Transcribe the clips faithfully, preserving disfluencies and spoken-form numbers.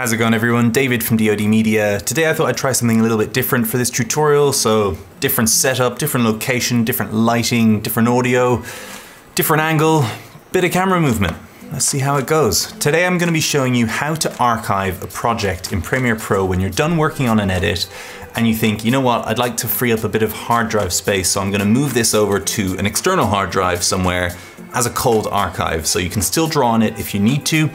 How's it going everyone? David from DoD Media. Today I thought I'd try something a little bit different for this tutorial, so different setup, different location, different lighting, different audio, different angle, bit of camera movement. Let's see how it goes. Today I'm going to be showing you how to archive a project in Premiere Pro when you're done working on an edit and you think, you know what, I'd like to free up a bit of hard drive space, so I'm going to move this over to an external hard drive somewhere as a cold archive, so you can still draw on it if you need to,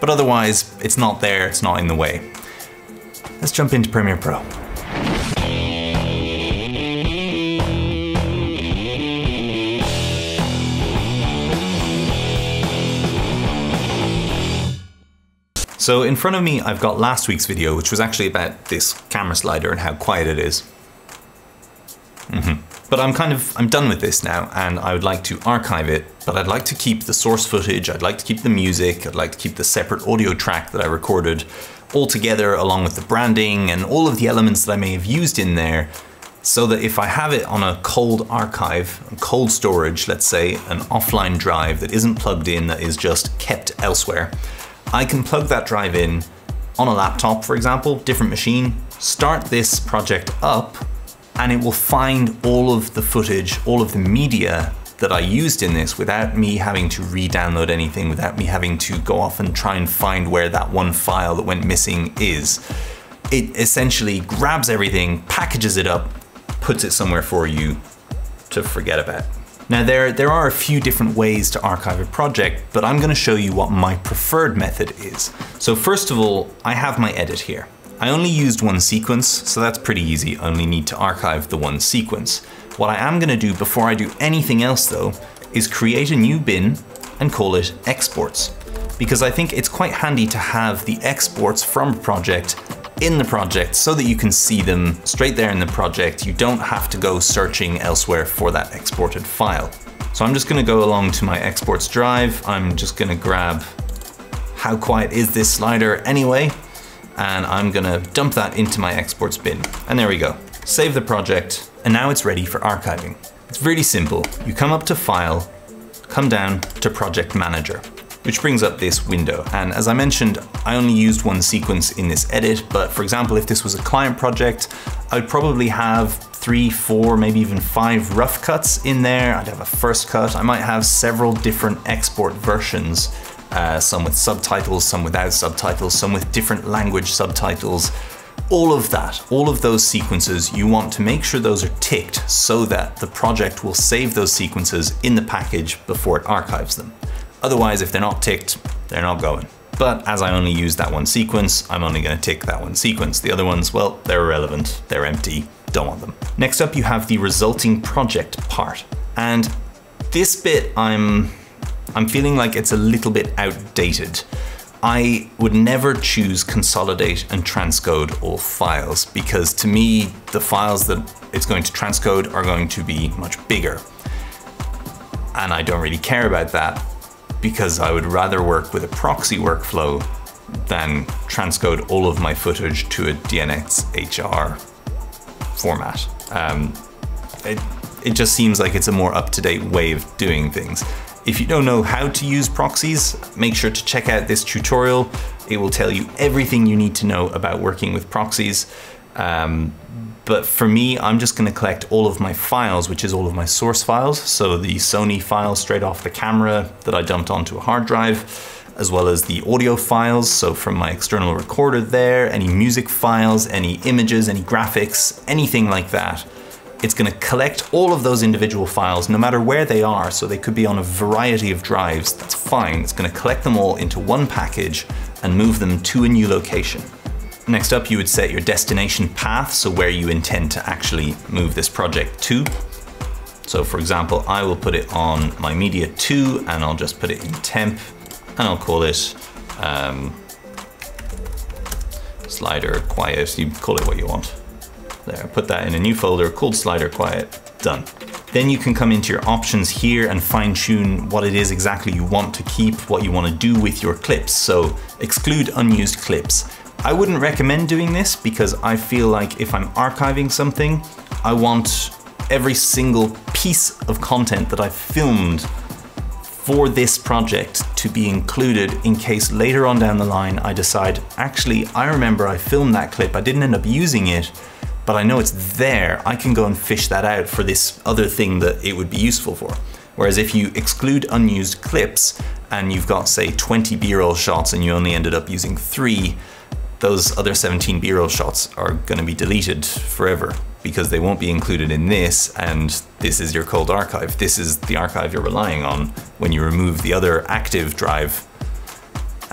but otherwise, it's not there, it's not in the way. Let's jump into Premiere Pro. So in front of me, I've got last week's video, which was actually about this camera slider and how quiet it is. Mm-hmm. But I'm kind of, I'm done with this now and I would like to archive it, but I'd like to keep the source footage, I'd like to keep the music, I'd like to keep the separate audio track that I recorded all together along with the branding and all of the elements that I may have used in there, so that if I have it on a cold archive, cold storage, let's say, an offline drive that isn't plugged in, that is just kept elsewhere, I can plug that drive in on a laptop, for example, different machine, start this project up, and it will find all of the footage, all of the media that I used in this without me having to re-download anything, without me having to go off and try and find where that one file that went missing is. It essentially grabs everything, packages it up, puts it somewhere for you to forget about. Now there, there are a few different ways to archive a project, but I'm gonna show you what my preferred method is. So first of all, I have my edit here. I only used one sequence, so that's pretty easy. I only need to archive the one sequence. What I am gonna do before I do anything else though, is create a new bin and call it exports, because I think it's quite handy to have the exports from a project in the project so that you can see them straight there in the project. You don't have to go searching elsewhere for that exported file. So I'm just gonna go along to my exports drive. I'm just gonna grab how quiet is this slider anyway, and I'm gonna dump that into my exports bin. And there we go, save the project, and now it's ready for archiving. It's really simple. You come up to File, come down to Project Manager, which brings up this window. And as I mentioned, I only used one sequence in this edit, but for example, if this was a client project, I'd probably have three, four, maybe even five rough cuts in there. I'd have a first cut. I might have several different export versions. Uh, some with subtitles, some without subtitles, some with different language subtitles. All of that, all of those sequences, you want to make sure those are ticked so that the project will save those sequences in the package before it archives them. Otherwise, if they're not ticked, they're not going. But as I only use that one sequence, I'm only gonna tick that one sequence. The other ones, well, they're irrelevant, they're empty, don't want them. Next up, you have the resulting project part. And this bit, I'm... I'm feeling like it's a little bit outdated. I would never choose consolidate and transcode all files, because to me, the files that it's going to transcode are going to be much bigger. And I don't really care about that, because I would rather work with a proxy workflow than transcode all of my footage to a D N x H R format. Um, it, it just seems like it's a more up-to-date way of doing things. If you don't know how to use proxies, make sure to check out this tutorial. It will tell you everything you need to know about working with proxies. Um, but for me, I'm just gonna collect all of my files, which is all of my source files. So the Sony file straight off the camera that I dumped onto a hard drive, as well as the audio files. So from my external recorder there, any music files, any images, any graphics, anything like that. It's gonna collect all of those individual files, no matter where they are, so they could be on a variety of drives, that's fine. It's gonna collect them all into one package and move them to a new location. Next up, you would set your destination path, so where you intend to actually move this project to. So for example, I will put it on my media two, and I'll just put it in temp, and I'll call it um, slider quiet, you call it what you want. There, put that in a new folder called Slider Quiet, done. Then you can come into your options here and fine tune what it is exactly you want to keep, what you want to do with your clips. So exclude unused clips. I wouldn't recommend doing this, because I feel like if I'm archiving something, I want every single piece of content that I've filmed for this project to be included in case later on down the line I decide, actually, I remember I filmed that clip, I didn't end up using it, but I know it's there, I can go and fish that out for this other thing that it would be useful for. Whereas if you exclude unused clips and you've got, say, twenty B-roll shots and you only ended up using three, those other seventeen B-roll shots are gonna be deleted forever because they won't be included in this, and this is your cold archive. This is the archive you're relying on when you remove the other active drive,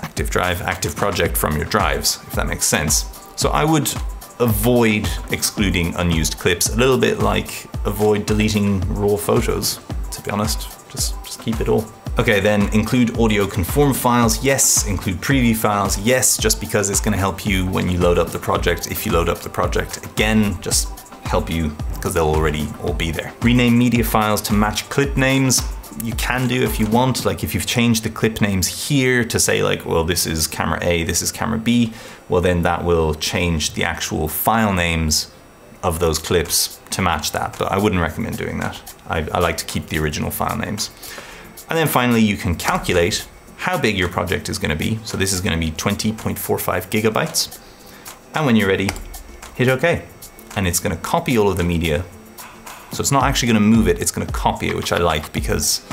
active drive, active project from your drives, if that makes sense. So I would avoid excluding unused clips, a little bit like avoid deleting raw photos, to be honest, just, just keep it all. Okay, then include audio conform files, yes. Include preview files, yes, just because it's gonna help you when you load up the project, if you load up the project. Again, just help you because they'll already all be there. Rename media files to match clip names. You can do if you want, like if you've changed the clip names here to say like, well, this is camera A, this is camera B, well then that will change the actual file names of those clips to match that, but I wouldn't recommend doing that. I, I like to keep the original file names. And then finally, you can calculate how big your project is gonna be. So this is gonna be twenty point four five gigabytes. And when you're ready, hit okay. And it's gonna copy all of the media. So it's not actually gonna move it, it's gonna copy it, which I like because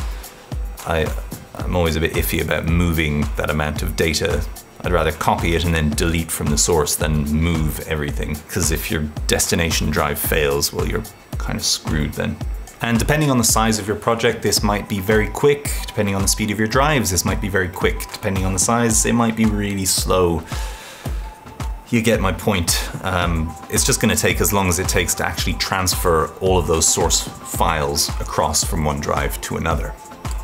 I, I'm always a bit iffy about moving that amount of data. I'd rather copy it and then delete from the source than move everything. Because if your destination drive fails, well, you're kind of screwed then. And depending on the size of your project, this might be very quick. Depending on the speed of your drives, this might be very quick. Depending on the size, it might be really slow. You get my point. Um, it's just gonna take as long as it takes to actually transfer all of those source files across from one drive to another.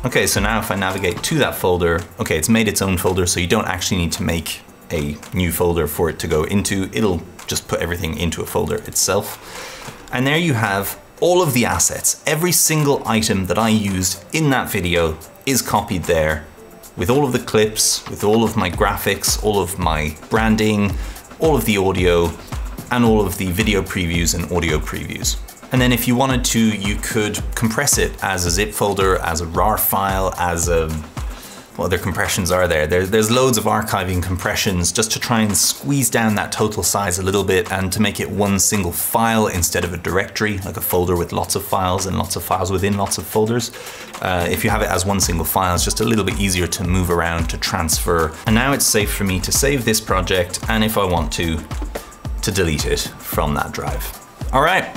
Okay, so now if I navigate to that folder, okay, it's made its own folder, so you don't actually need to make a new folder for it to go into. It'll just put everything into a folder itself. And there you have all of the assets. Every single item that I used in that video is copied there, with all of the clips, with all of my graphics, all of my branding, all of the audio, and all of the video previews and audio previews. And then if you wanted to, you could compress it as a zip folder, as a R A R file, as a, what other compressions are there? there? There's loads of archiving compressions just to try and squeeze down that total size a little bit and to make it one single file instead of a directory, like a folder with lots of files and lots of files within lots of folders. Uh, if you have it as one single file, it's just a little bit easier to move around, to transfer. And now it's safe for me to save this project, and if I want to, to delete it from that drive. All right.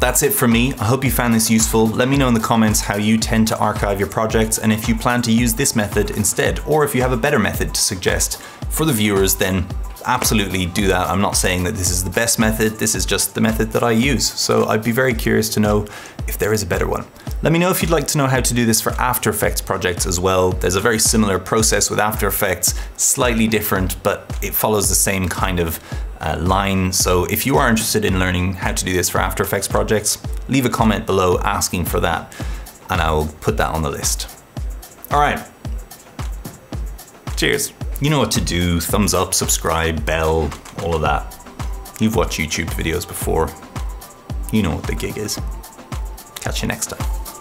That's it for me. I hope you found this useful. Let me know in the comments how you tend to archive your projects and if you plan to use this method instead, or if you have a better method to suggest for the viewers, then absolutely do that. I'm not saying that this is the best method. This is just the method that I use. So I'd be very curious to know if there is a better one. Let me know if you'd like to know how to do this for After Effects projects as well. There's a very similar process with After Effects, slightly different, but it follows the same kind of Uh, line. So if you are interested in learning how to do this for After Effects projects, leave a comment below asking for that and I will put that on the list. All right, cheers. You know what to do, thumbs up, subscribe, bell, all of that. You've watched YouTube videos before. You know what the gig is. Catch you next time.